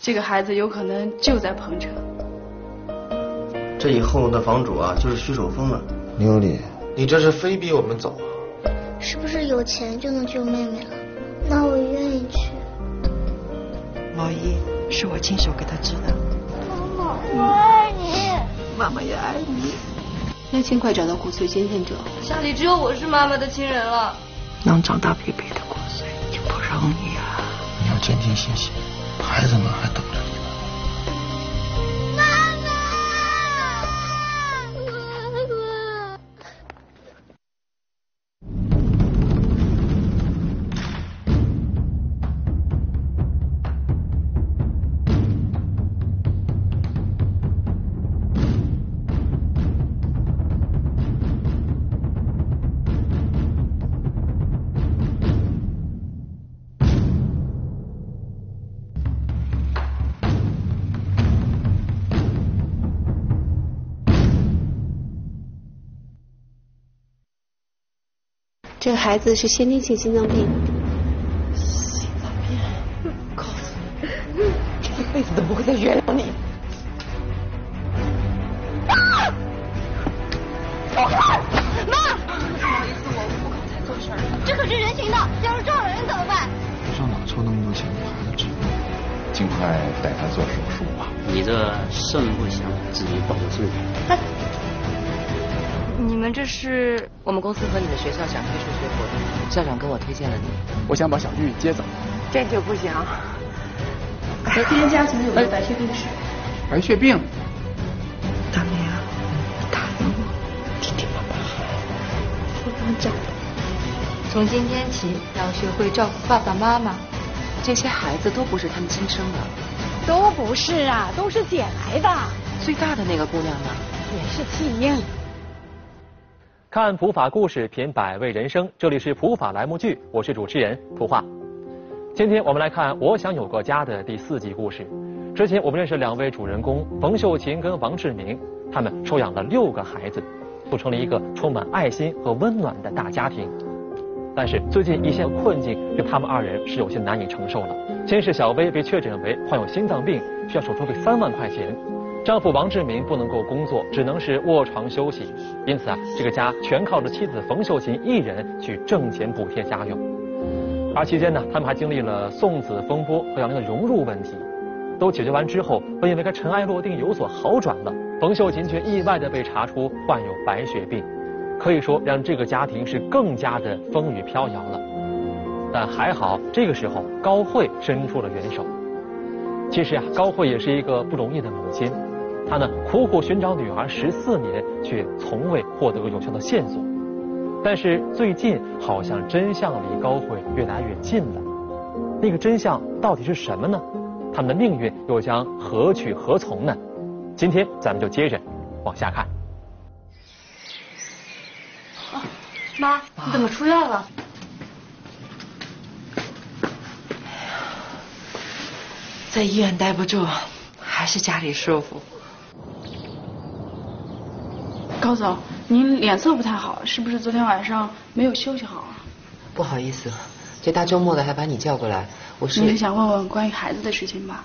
这个孩子有可能就在彭城。这以后的房主啊，就是徐守峰了。刘理，你这是非逼我们走啊？是不是有钱就能救妹妹了？那我愿意去。毛衣是我亲手给她织的。妈妈，我爱你。妈妈也爱你。要尽快找到骨髓捐献者。家里只有我是妈妈的亲人了。能长大陪陪的骨髓就不容易啊。你要坚定信心，孩子们还等着你。 这个孩子是先天性心脏病。心脏病，告诉你，这一辈子都不会再原谅你。走开！妈！不好意思，我刚才做事儿。这可是人行道，要是撞了人怎么办？上哪抽那么多钱给孩子治病？尽快带他做手术吧。你这肾不行，自己保护身体。哎 你们这是我们公司和你的学校想推出学活动，校长跟我推荐了你。我想把小玉接走，这就不行。白天家族有个白血病史。白血病？当年啊，你打赢我，弟弟妈妈好，我帮长的。从今天起，要学会照顾爸爸妈妈。这些孩子都不是他们亲生的。都不是啊，都是捡来的。最大的那个姑娘呢？也是弃婴。 看普法故事，品百味人生。这里是普法栏目剧，我是主持人普化。今天我们来看《我想有个家》的第4集故事。之前我们认识两位主人公冯秀琴跟王志明，他们收养了6个孩子，组成了一个充满爱心和温暖的大家庭。但是最近一些困境对他们2人是有些难以承受了。先是小薇被确诊为患有心脏病，需要手术费3万块钱。 丈夫王志明不能够工作，只能是卧床休息，因此啊，这个家全靠着妻子冯秀琴一人去挣钱补贴家用。而期间呢，他们还经历了送子风波和杨玲的融入问题，都解决完之后，本以为该尘埃落定有所好转了，冯秀琴却意外的被查出患有白血病，可以说让这个家庭是更加的风雨飘摇了。但还好，这个时候高慧伸出了援手。其实啊，高慧也是一个不容易的母亲。 他呢，苦苦寻找女儿14年，却从未获得有效的线索。但是最近好像真相离高慧越来越近了。那个真相到底是什么呢？他们的命运又将何去何从呢？今天咱们就接着往下看。啊、妈，你怎么出院了？哎呀，在医院待不住，还是家里舒服。 高嫂，您脸色不太好，是不是昨天晚上没有休息好啊？不好意思，这大周末的还把你叫过来，我是你是想问问关于孩子的事情吧？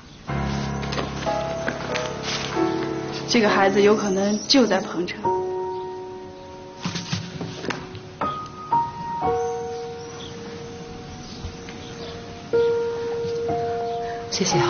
这个孩子有可能就在彭城。谢谢啊。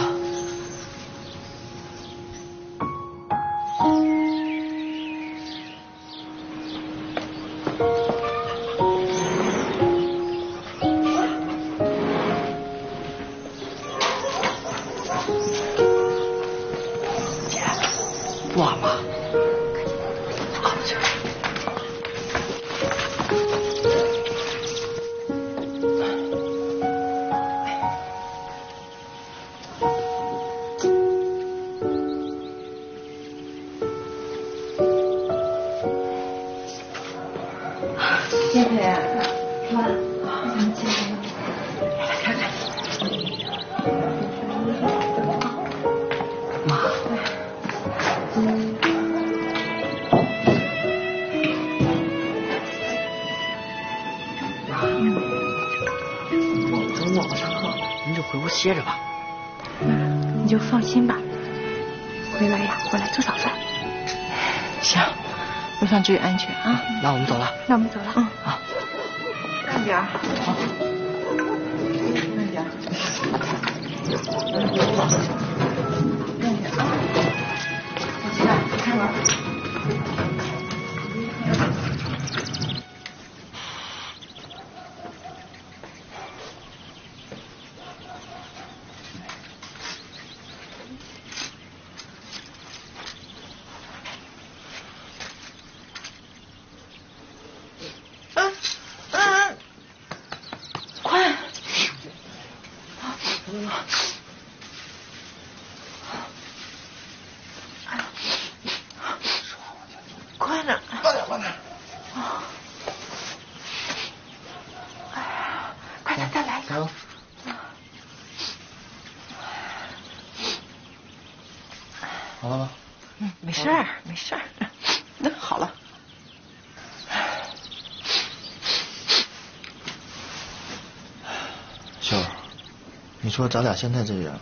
歇着吧。你就放心吧。回来呀，我来做早饭。行，路上注意安全啊。那我们走了。嗯，好。慢点。好。慢点。慢点啊！我去了，你开门。 你说咱俩现在这样，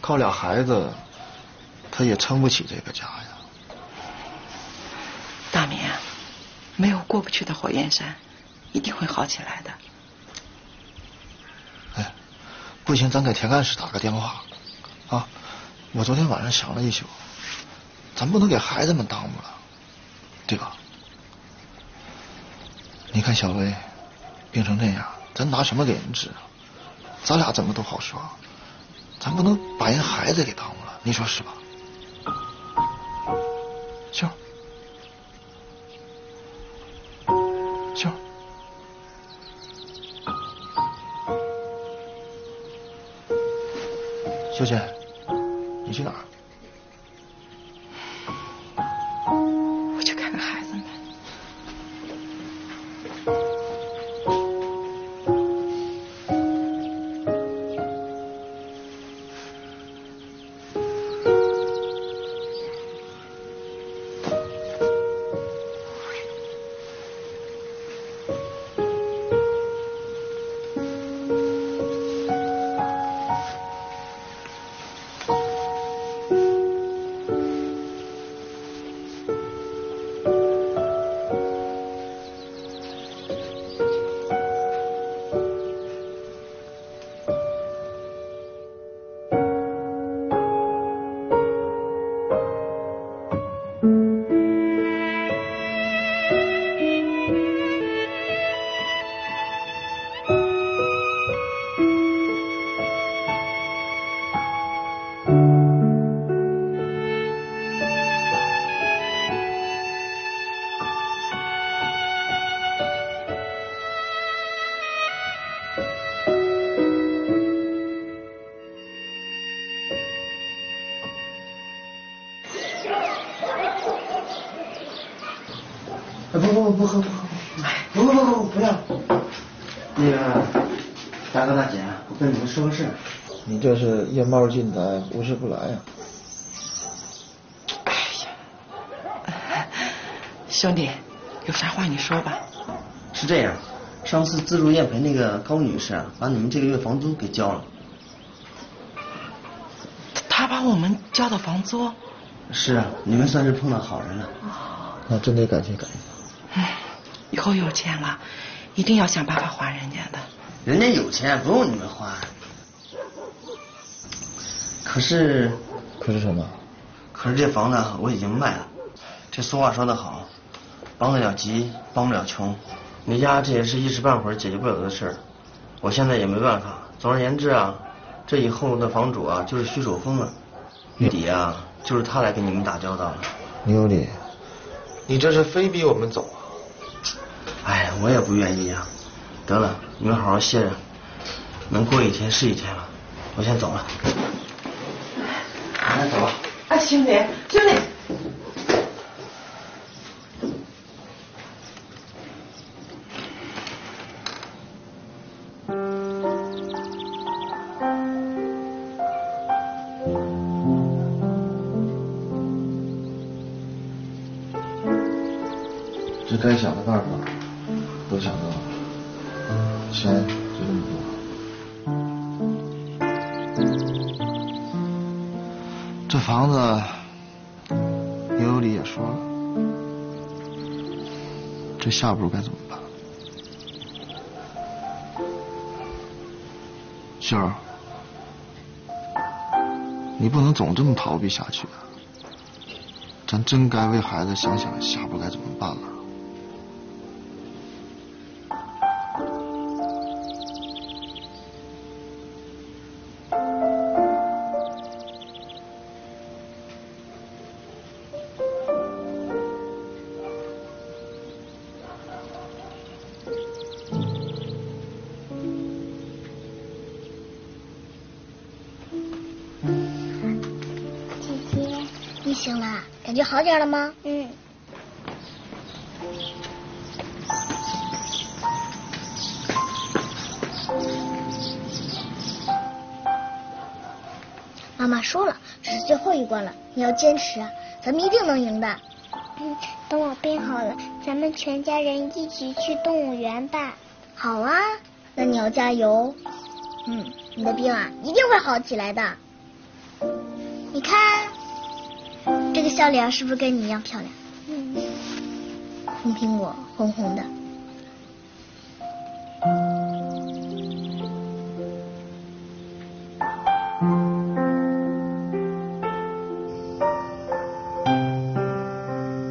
靠俩孩子，他也撑不起这个家呀。大明，没有过不去的火焰山，一定会好起来的。哎，不行，咱给田干事打个电话，啊！我昨天晚上想了一宿，咱不能给孩子们耽误了，对吧？你看小薇病成这样，咱拿什么给人治啊？ 咱俩怎么都好说，咱不能把人孩子给耽误了，你说是吧？秀儿，秀儿，秀姐，你去哪儿？ 说是，你这是夜猫进来，无事不来呀、啊。哎呀，兄弟，有啥话你说吧。是这样，上次自助宴陪那个高女士啊，把你们这个月房租给交了。她把我们交的房租？是啊，你们算是碰到好人了。那真得感谢感谢。以后有钱了，一定要想办法还人家的。人家有钱，不用你们还。 可是什么？可是这房子我已经卖了。这俗话说得好，帮得了急，帮不了穷。你家这也是一时半会儿解决不了的事儿，我现在也没办法。总而言之啊，这以后的房主啊就是徐守峰了，月底啊就是他来给你们打交道了。牛理，你这是非逼我们走啊？哎，我也不愿意啊。得了，你们好好歇着，能过一天是一天了。我先走了。 来走吧。哎，兄弟，兄弟，这该想的办法都想到了，钱就这么多。这房子，尤里也说了，这下步该怎么办？杏儿，你不能总这么逃避下去啊！咱真该为孩子想想下步该怎么办了。 行了，感觉好点了吗？嗯。妈妈说了，这是最后一关了，你要坚持啊，咱们一定能赢的。嗯，等我病好了，咱们全家人一起去动物园吧。好啊，那你要加油。嗯，你的病啊，一定会好起来的。你看。 这个笑脸是不是跟你一样漂亮？嗯，红苹果，红红的。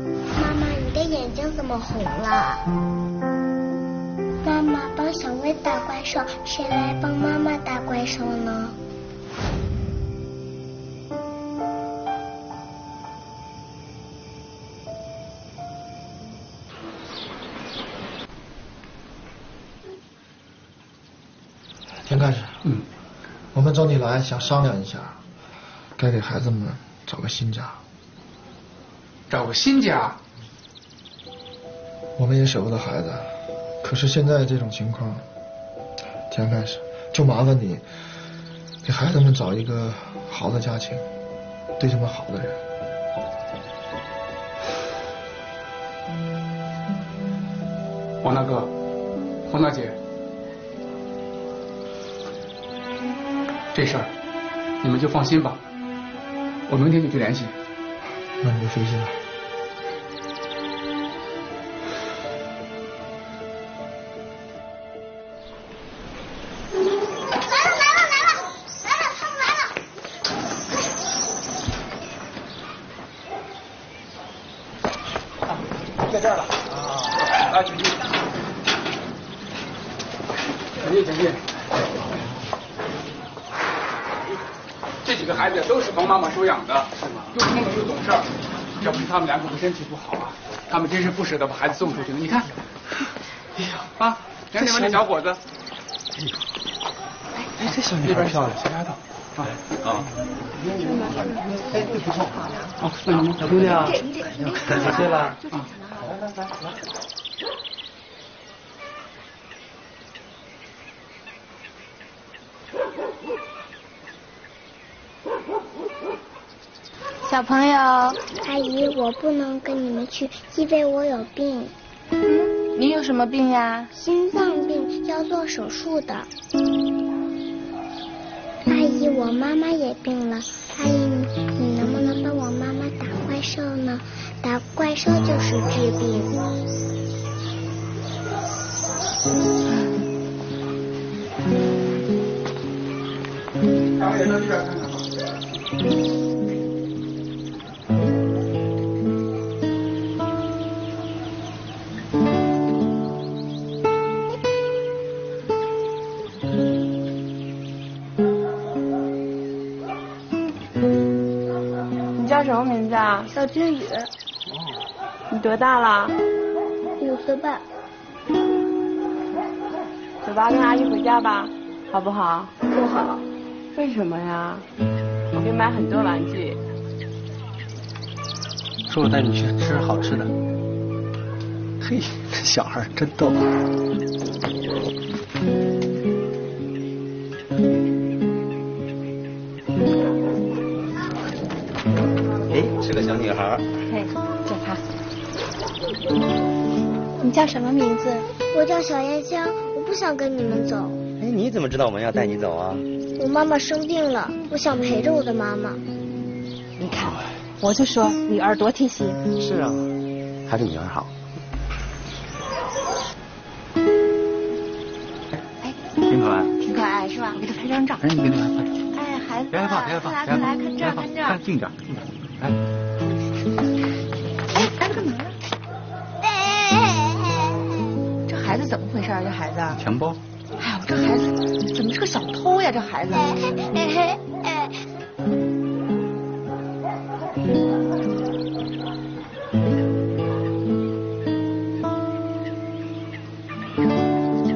妈妈，你的眼睛怎么红了？妈妈帮小薇打怪兽，谁来帮妈妈打怪兽呢？ 田干事，嗯，我们找你来想商量一下，该给孩子们找个新家。找个新家？我们也舍不得孩子，可是现在这种情况，田干事，就麻烦你给孩子们找一个好的家庭，对他们好的人。 黄大哥，黄大姐，这事儿你们就放心吧，我明天就去联系。那你就费心了。来了，他们来了！啊，在这儿了。啊，来，请进。 请进，这几个孩子都是王妈妈收养的，是吗？又聪明又懂事儿，要不是他们两口子身体不好啊，他们真是不舍得把孩子送出去呢。你看，哎呀啊，那边那小伙子，哎呦，哎，这小女孩漂亮，小丫头啊啊，哎，这不错哦，小姑娘，几岁了？啊，来。 小朋友，阿姨，我不能跟你们去，因为我有病。你有什么病呀？心脏病，要做手术的。阿姨，我妈妈也病了。阿姨，你能不能帮我妈妈打怪兽呢？打怪兽就是治病。咱们也到医院看看吧。 什么名字啊？叫君宇。你多大了？5岁半。走吧，跟阿姨回家吧，好不好？不好。为什么呀？我给你买很多玩具。叔叔带你去吃好吃的。嘿，这小孩真逗。 你叫什么名字？我叫小燕香，我不想跟你们走。哎，你怎么知道我们要带你走啊？我妈妈生病了，我想陪着我的妈妈。你看，我就说女儿多贴心。是啊，还是女儿好。哎，挺可爱。挺可爱是吧？我给她拍张照。哎，你给她拍张照。哎，孩子，别害怕，别害怕，别害怕，看这儿，看这儿，看近点，近点。哎，哎，干什么呢？这孩子怎么回事啊？这孩子？钱包。哎呀，我这孩子怎么是个小偷呀？这孩子。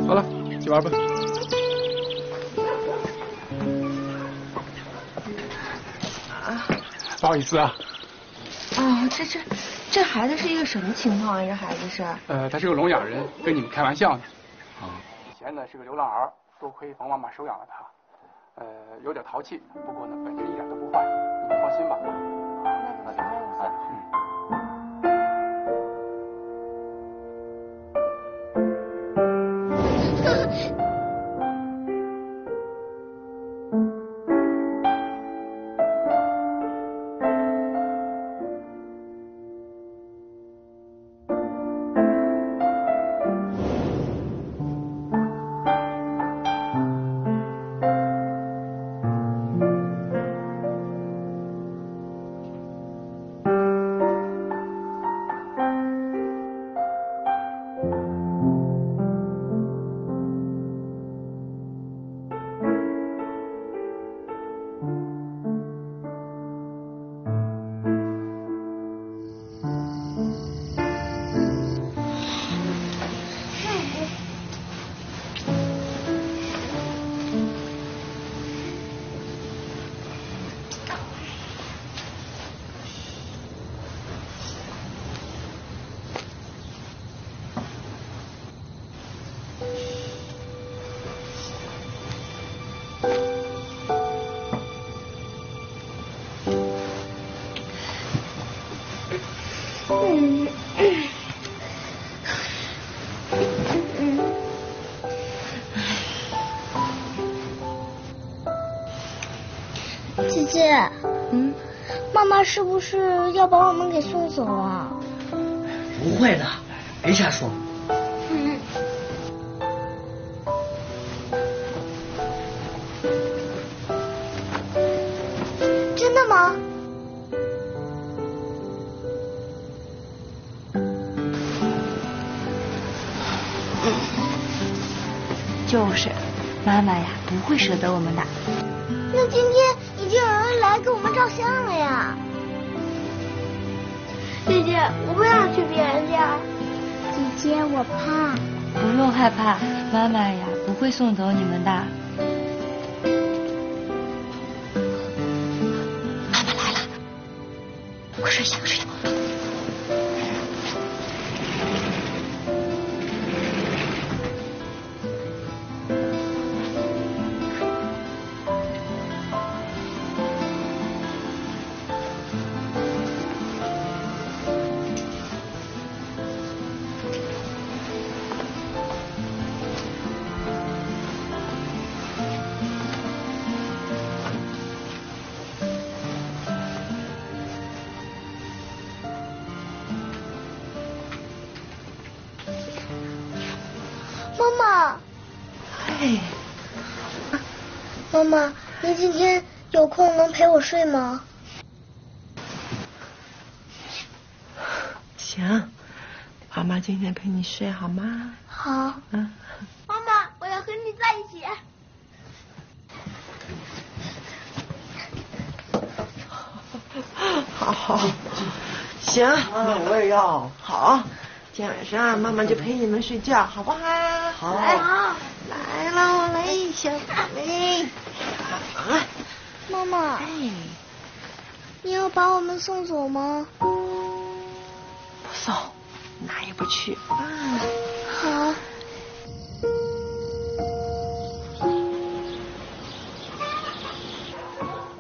好了，去玩吧。啊，不好意思啊。啊，这孩子是一个什么情况啊？这孩子是？他是个聋哑人，跟你们开玩笑呢。啊。以前呢是个流浪儿，多亏冯妈妈收养了他，有点淘气，不过呢本身一点都不坏，你们放心吧。那就好了。嗯。 姐姐，嗯，妈妈是不是要把我们给送走啊？不会的，别瞎说。嗯。真的吗？就是，妈妈呀，不会舍得我们的。那今天。 已经有人来给我们照相了呀，姐姐，我不想去别人家。姐姐，我怕。不用害怕，妈妈呀不会送走你们的。妈妈来了，快睡下，快睡下。妈妈，您今天有空能陪我睡吗？行，妈妈今天陪你睡好吗？好。嗯。妈妈，我要和你在一起。好好，行，那我也要。好，今晚上妈妈就陪你们睡觉，好不好？好。好。 来喽，来，小宝贝。妈妈，哎，你要把我们送走吗？不送，哪也不去。嗯，好。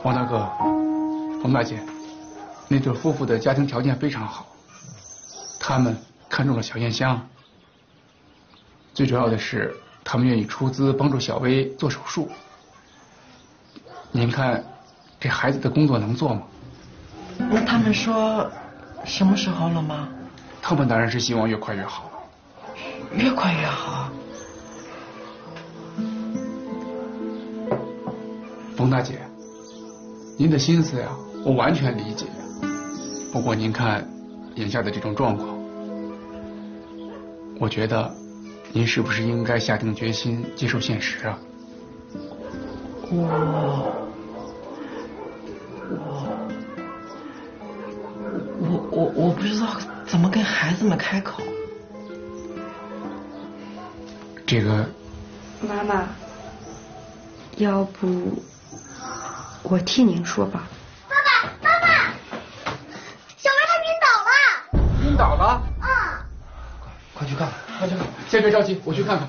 王大哥，王大姐，那对夫妇的家庭条件非常好，他们看中了小燕香。最主要的是。 他们愿意出资帮助小薇做手术，您看这孩子的工作能做吗？那他们说什么时候了吗？他们当然是希望越快越好。越快越好。冯大姐，您的心思呀，我完全理解。不过您看眼下的这种状况，我觉得您是不是应该下定决心接受现实啊？我不知道怎么跟孩子们开口。这个。妈妈，要不我替您说吧。妈妈，小孩他晕倒了。晕倒了？啊！快去看看，快去看看！先别着急，我去看看。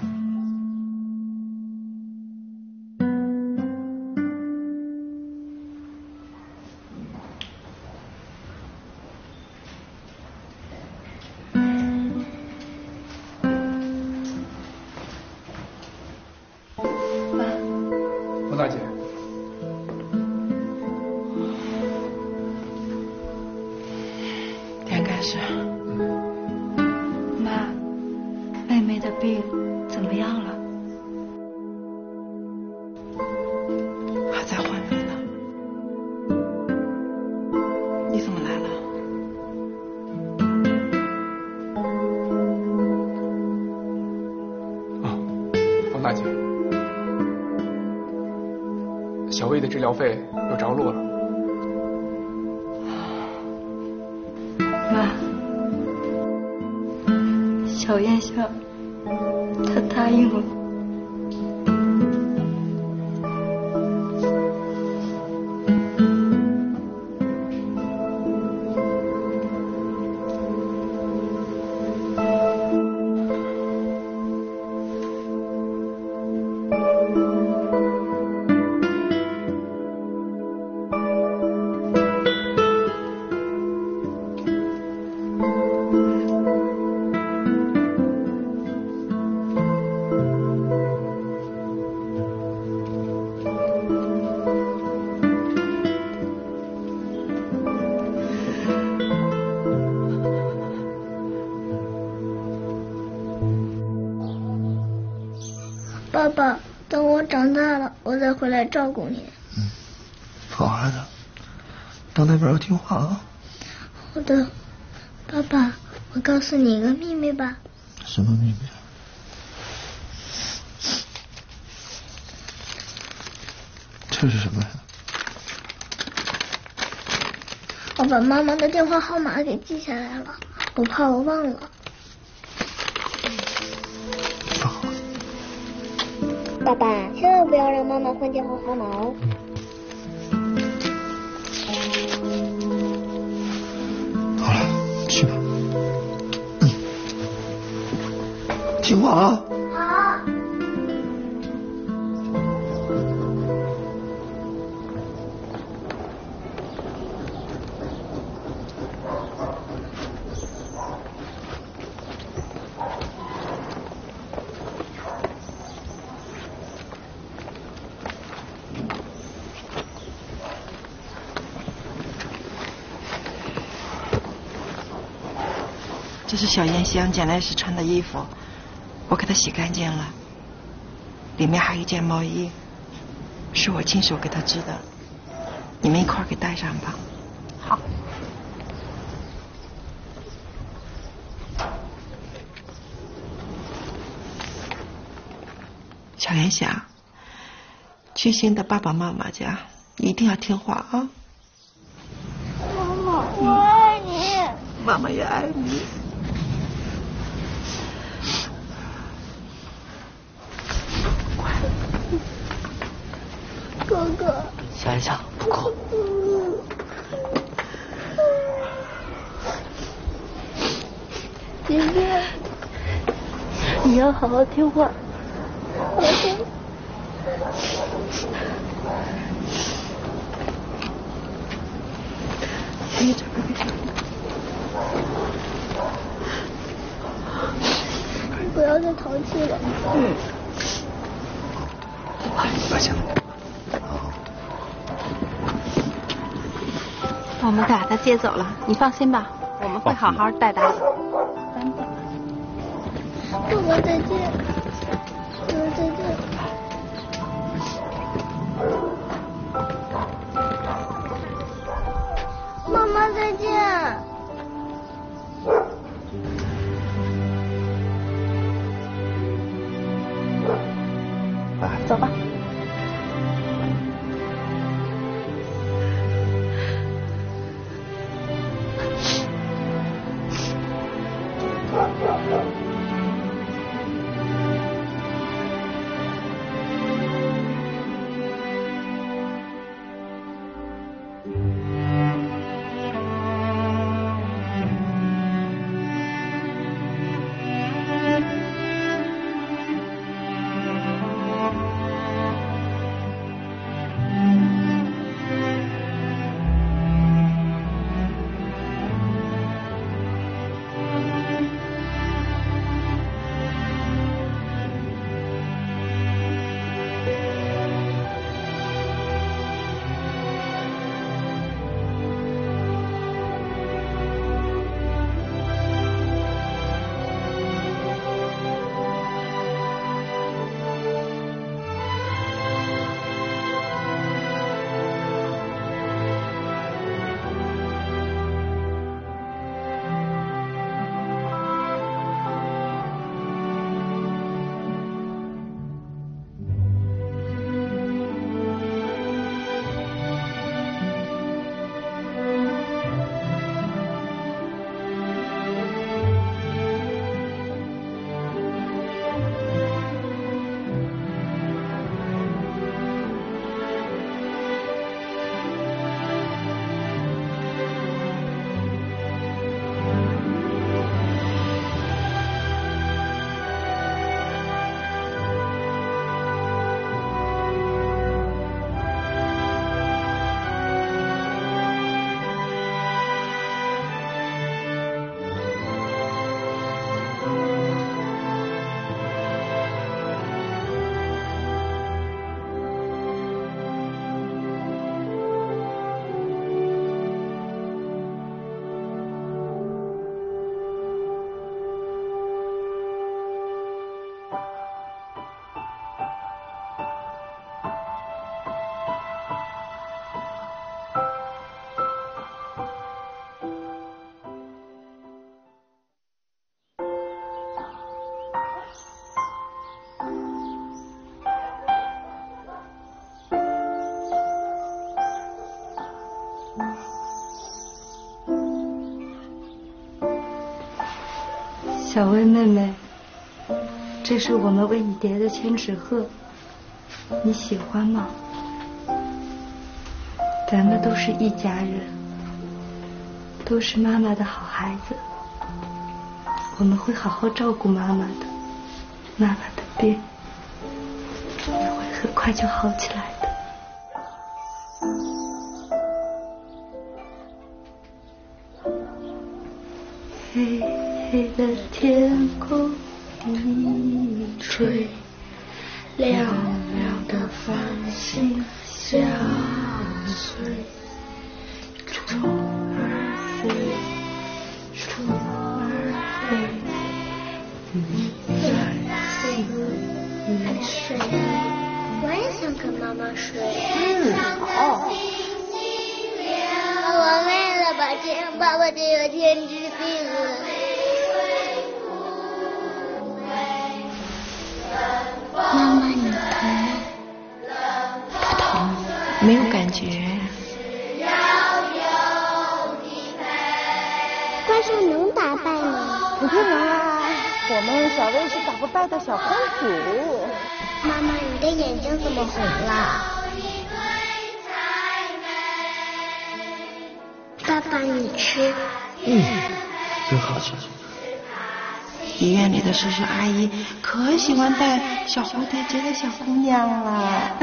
治疗费有着落了，妈，小燕校他答应了。爸爸，等我长大了，我再回来照顾你。嗯，好孩子，到那边要听话啊。好的，爸爸，我告诉你一个秘密吧。什么秘密？这是什么呀？我把妈妈的电话号码给记下来了，我怕我忘了。 爸爸，千万不要让妈妈换电话号码哦。好了，去吧。听话啊。好。这是小燕香捡来时穿的衣服，我给她洗干净了。里面还有一件毛衣，是我亲手给她织的，你们一块儿给带上吧。好。小燕香，去新的爸爸妈妈家，一定要听话啊！妈妈，我爱你。妈妈也爱你。 哥哥，小燕香，不哭。姐姐，你要好好听话。好的。别吵，别吵。不要再淘气了。嗯。哎，不行。我们把他接走了，你放心吧，我们会好好带他的。咱走吧。哥哥再见，哥哥再见，妈妈再见。 走吧。小薇妹妹，这是我们为你叠的千纸鹤，你喜欢吗？咱们都是一家人，都是妈妈的好孩子，我们会好好照顾妈妈的，妈妈的病也会很快就好起来的。 黑的天空一吹，亮亮的繁星相随，虫儿飞，虫儿飞，你在睡还在睡？我也想跟妈妈睡。我为了爸爸这个天之病了。 妈妈，你疼吗？不疼，没有感觉。但是能打败你？不可能啊！我们小薇是打不败的小公主。妈妈，你的眼睛怎么红了？爸爸，你吃。嗯，真好吃。 医院里的叔叔阿姨可喜欢带小蝴蝶结的小姑娘了。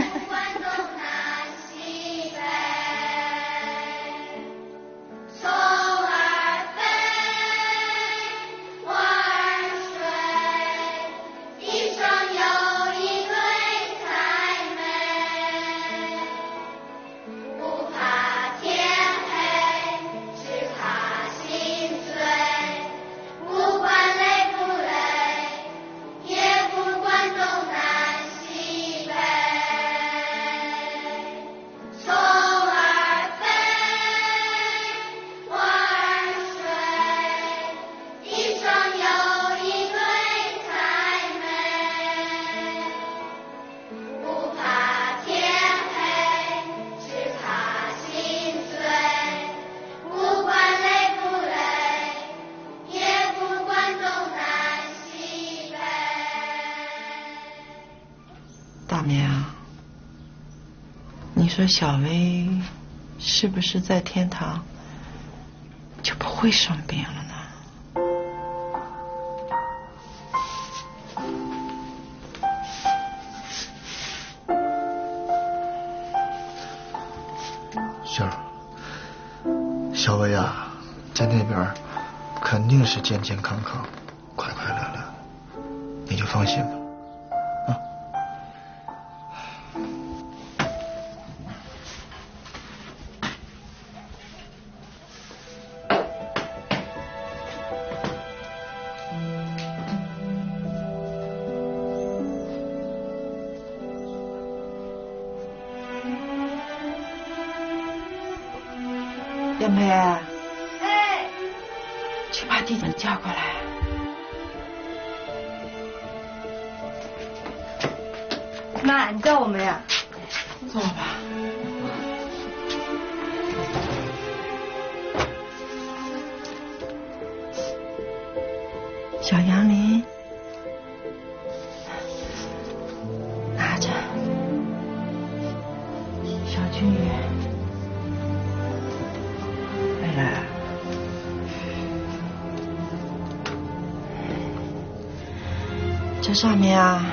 说小薇是不是在天堂就不会生病了呢？ 小薇啊，在那边肯定是健健康康、快快乐乐，你就放心吧，啊！燕梅。 弟弟叫过来，妈，你叫我们呀？坐吧。小杨林，拿着。小君宇，来来。 这上面啊，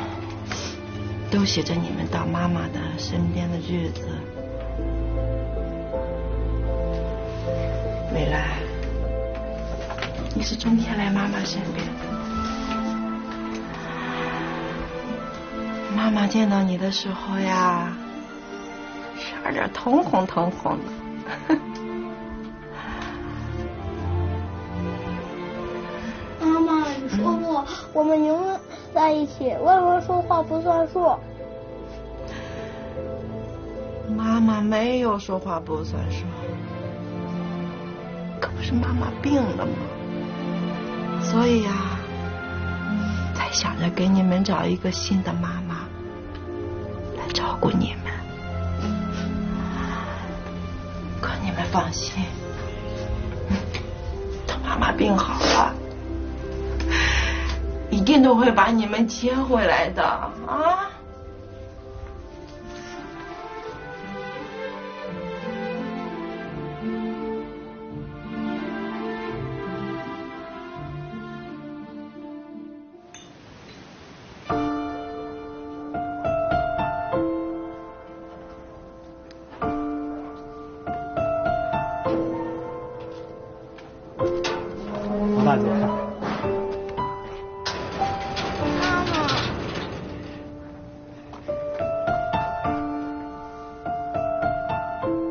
都写着你们到妈妈的身边的日子。未来，你是中天来妈妈身边，妈妈见到你的时候呀，有点通红通红的。妈妈，你说过、我们永远。 在一起，外婆说话不算数。妈妈没有说话不算数，可不是妈妈病了吗？所以啊，才想着给你们找一个新的妈妈来照顾你们。可你们放心，等妈妈病好了。 一定都会把你们接回来的啊！王大姐。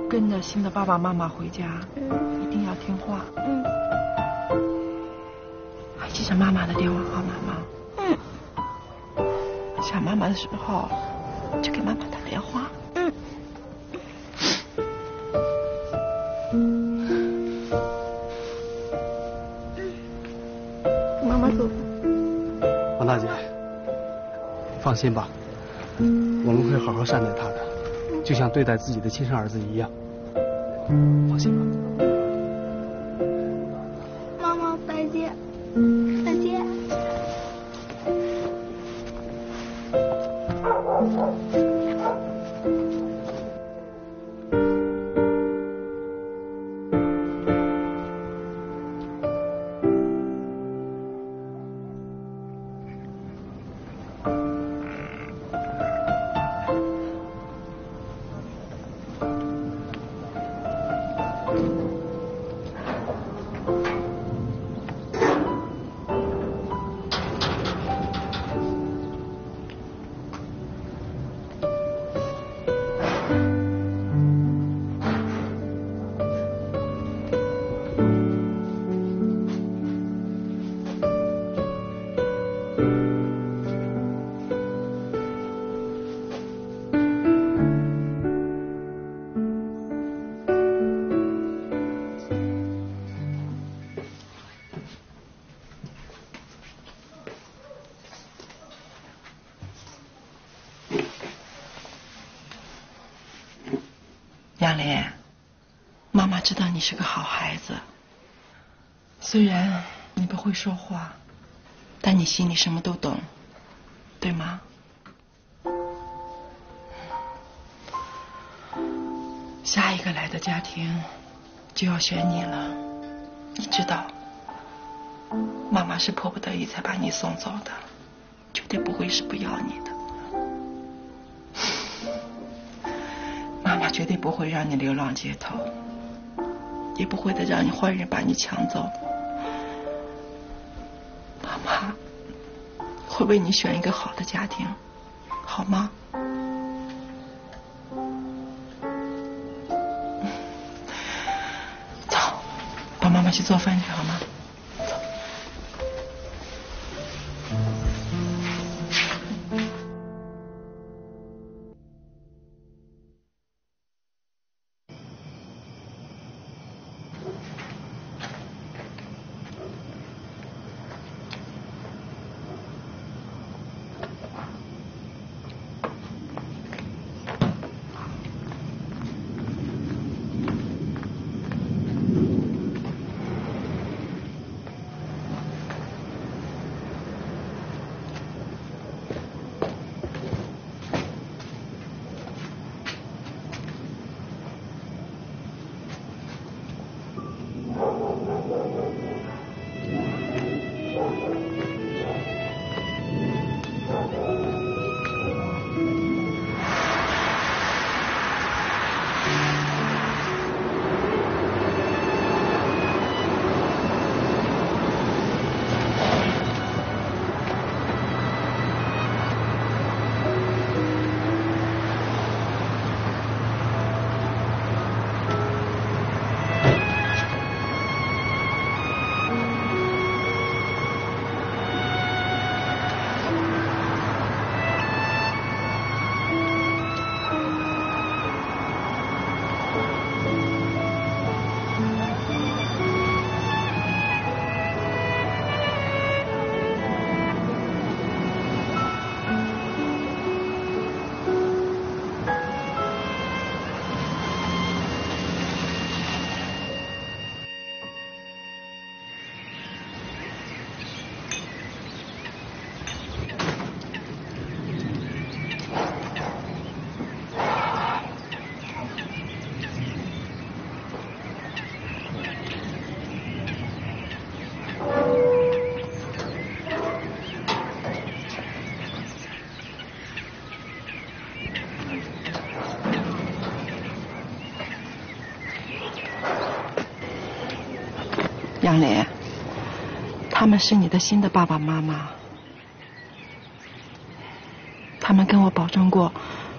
跟着新的爸爸妈妈回家，一定要听话。还记着妈妈的电话号码吗？想妈妈的时候，就给妈妈打电话。妈妈走。王大姐，放心吧，我们会好好善待她的，就像对待自己的亲生儿子一样。 放心吧，妈妈，再见，再见。杨林，妈妈知道你是个好孩子。虽然你不会说话，但你心里什么都懂，对吗？下一个来的家庭就要选你了，你知道，妈妈是迫不得已才把你送走的，绝对不会是不要你的。妈妈绝对不会让你流浪街头，也不会再让坏人把你抢走。妈妈会为你选一个好的家庭，好吗？走，帮妈妈去做饭去好吗？走。杨林，他们是你的新的爸爸妈妈，他们跟我保证过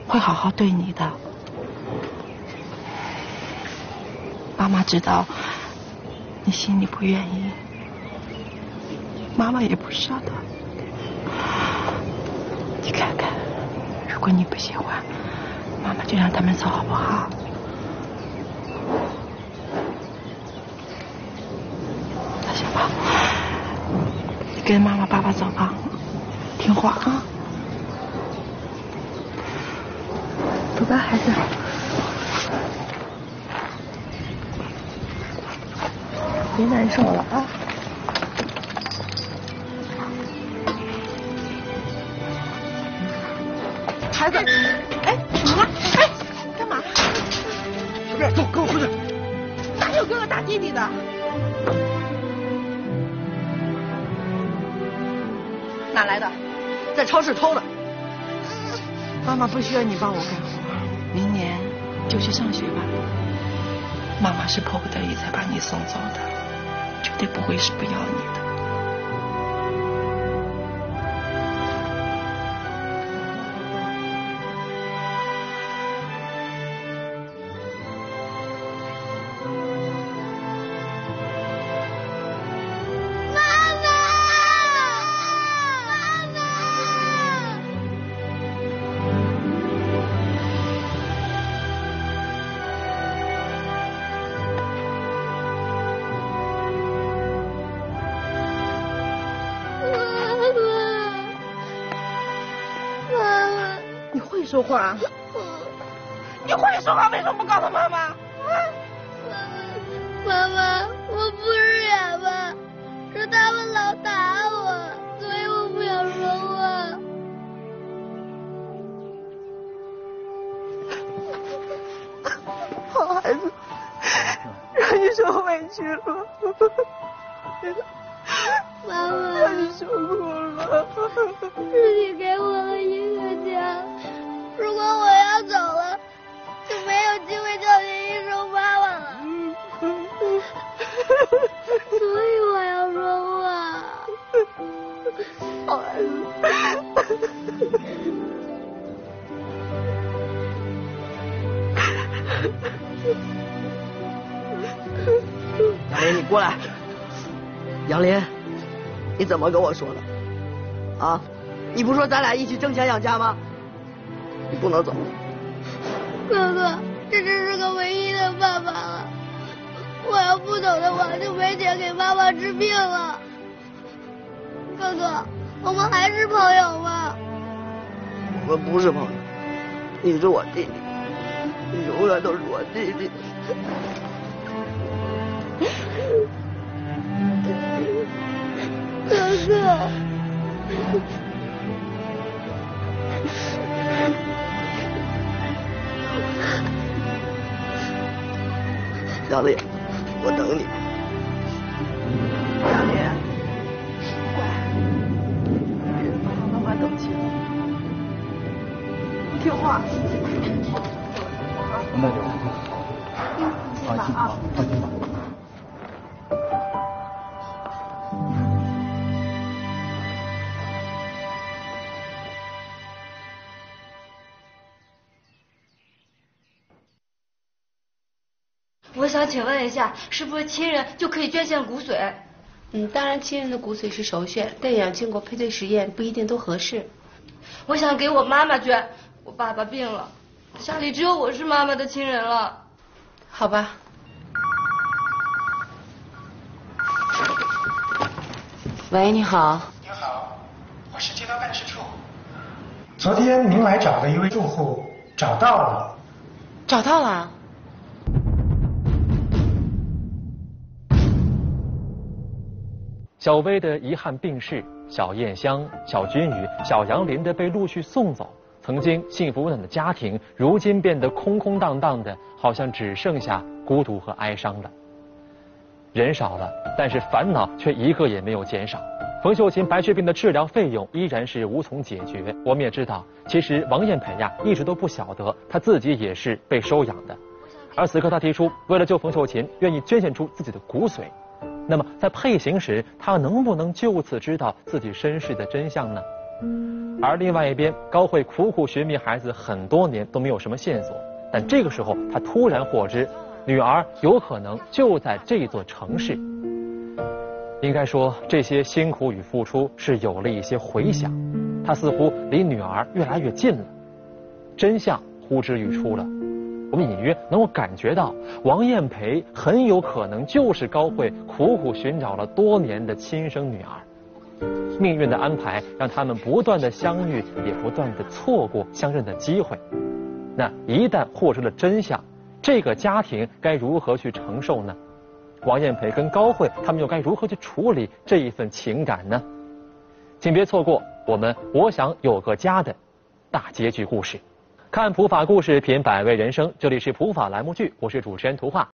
会好好对你的。妈妈知道你心里不愿意，妈妈也不舍得。你看看，如果你不喜欢，妈妈就让他们走，好不好？跟妈妈、爸爸走吧，听话啊！走吧，孩子。别难受了啊！孩子，哎，怎么了？哎，干嘛？小妹，走，跟我出去！哪有哥哥打弟弟的？哪来的？在超市偷的。妈妈不需要你帮我干活，明年就去上学吧。妈妈是迫不得已才把你送走的，绝对不会是不要你的。说话，你会说话，为什么不告诉妈妈？啊，妈妈，我不是哑巴，是他们老打我，所以我不想说话。好受委屈了，妈妈，我受苦了。是你给我了一个家，如果我要走了，就没有机会叫你一声妈妈了。所以我要说话。好孩子。杨林，你过来。杨林，你怎么跟我说的？啊，你不说咱俩一起挣钱养家吗？你不能走。哥哥，这只是个唯一的办法了。我要不走的话，就没钱给妈妈治病了。哥哥，我们还是朋友吗？我们不是朋友，你是我弟弟，你永远都是我弟弟。哥哥，小丽，我等你。小丽，乖，别让妈妈等急了，听话。慢点，放心吧，放心吧。我想请问一下，是不是亲人就可以捐献骨髓？当然，亲人的骨髓是首选，但也要经过配对实验，不一定都合适。我想给我妈妈捐，我爸爸病了，家里只有我是妈妈的亲人了。好吧。喂，你好。您好，我是街道办事处。昨天您来找的一位住户找到了。找到了。小薇的遗憾病逝，小燕香、小君宇、小杨林的被陆续送走，曾经幸福温暖的家庭，如今变得空空荡荡的，好像只剩下孤独和哀伤了。人少了，但是烦恼却一个也没有减少。冯秀琴白血病的治疗费用依然是无从解决。我们也知道，其实王艳培呀一直都不晓得她自己也是被收养的，而此刻她提出，为了救冯秀琴，愿意捐献出自己的骨髓。那么在配型时，他能不能就此知道自己身世的真相呢？而另外一边，高慧苦苦寻觅孩子很多年都没有什么线索，但这个时候他突然获知，女儿有可能就在这座城市。应该说，这些辛苦与付出是有了一些回响，他似乎离女儿越来越近了，真相呼之欲出了。我们隐约能够感觉到，王艳培很有可能就是高慧苦苦寻找了多年的亲生女儿。命运的安排让他们不断的相遇，也不断的错过相认的机会。那一旦获知了真相，这个家庭该如何去承受呢？王艳培跟高慧他们又该如何去处理这一份情感呢？请别错过我们《我想有个家》的大结局故事。看普法故事，品百味人生。这里是普法栏目剧，我是主持人图画。